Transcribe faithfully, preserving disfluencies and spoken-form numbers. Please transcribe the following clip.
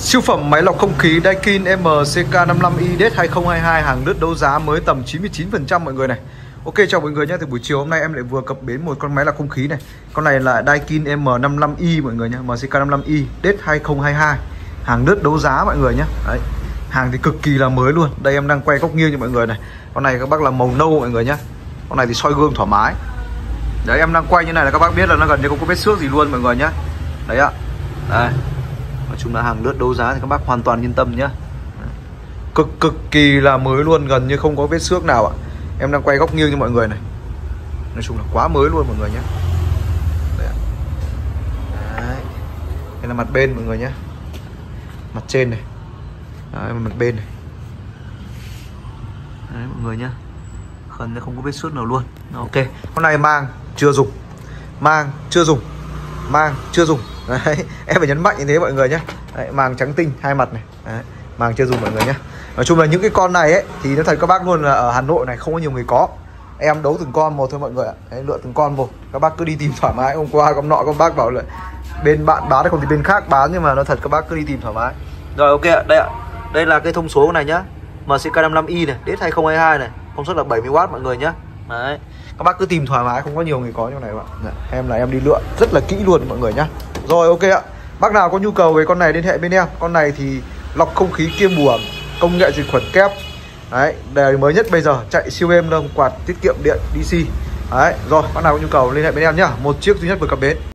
Siêu phẩm máy lọc không khí Daikin M C K năm mươi lăm Y hai không hai hai, hàng đứt đấu giá mới tầm chín mươi chín phần trăm mọi người này. Ok, chào mọi người nhé. Thì buổi chiều hôm nay em lại vừa cập bến một con máy lọc không khí này. Con này là Daikin M năm mươi lăm Y mọi người nhé, M C K năm mươi lăm Y hai không hai hai, hàng đứt đấu giá mọi người nhé. Đấy, hàng thì cực kỳ là mới luôn. Đây em đang quay góc nghiêng cho mọi người này. Con này các bác là màu nâu mọi người nhé. Con này thì soi gương thoải mái. Đấy, em đang quay như này là các bác biết là nó gần như không có vết xước gì luôn mọi người nhé. Đấy ạ. Đây, nói chung là hàng lướt đấu giá thì các bác hoàn toàn yên tâm nhé. Cực cực kỳ là mới luôn, gần như không có vết xước nào ạ. Em đang quay góc nghiêng cho mọi người này. Nói chung là quá mới luôn mọi người nhé. Đấy. Đấy. Đây là mặt bên mọi người nhé. Mặt trên này. Đấy, mặt bên này. Đấy mọi người nhé. Gần như không có vết xước nào luôn. Ok, con này mang chưa dùng. Mang chưa dùng. Mang chưa dùng. Đấy, em phải nhấn mạnh như thế mọi người nhé. Đấy, màng trắng tinh hai mặt này. Đấy, màng chưa dùng mọi người nhé. Nói chung là những cái con này ấy thì nó thật các bác luôn là ở Hà Nội này không có nhiều người có. Em đấu từng con một thôi mọi người ạ. Đấy, lựa từng con một, các bác cứ đi tìm thoải mái. Hôm qua con nọ con bác bảo là bên bạn bán không thì bên khác bán, nhưng mà nó thật các bác cứ đi tìm thoải mái. Rồi ok ạ, đây ạ. Đây là cái thông số con này nhá. M C K năm mươi lăm Y này, D hai không hai hai này, công suất là bảy mươi oát mọi người nhá. Đấy, các bác cứ tìm thoải mái, không có nhiều người có như này các bạn. Em là em đi lựa rất là kỹ luôn mọi người nhá. Rồi ok ạ, bác nào có nhu cầu về con này liên hệ bên em. Con này thì lọc không khí kiêm bùa, công nghệ diệt khuẩn kép. Đấy, đời mới nhất bây giờ, chạy siêu êm, lông quạt, tiết kiệm điện, D C. Đấy, rồi bác nào có nhu cầu liên hệ bên em nhá. Một chiếc duy nhất vừa cập bến.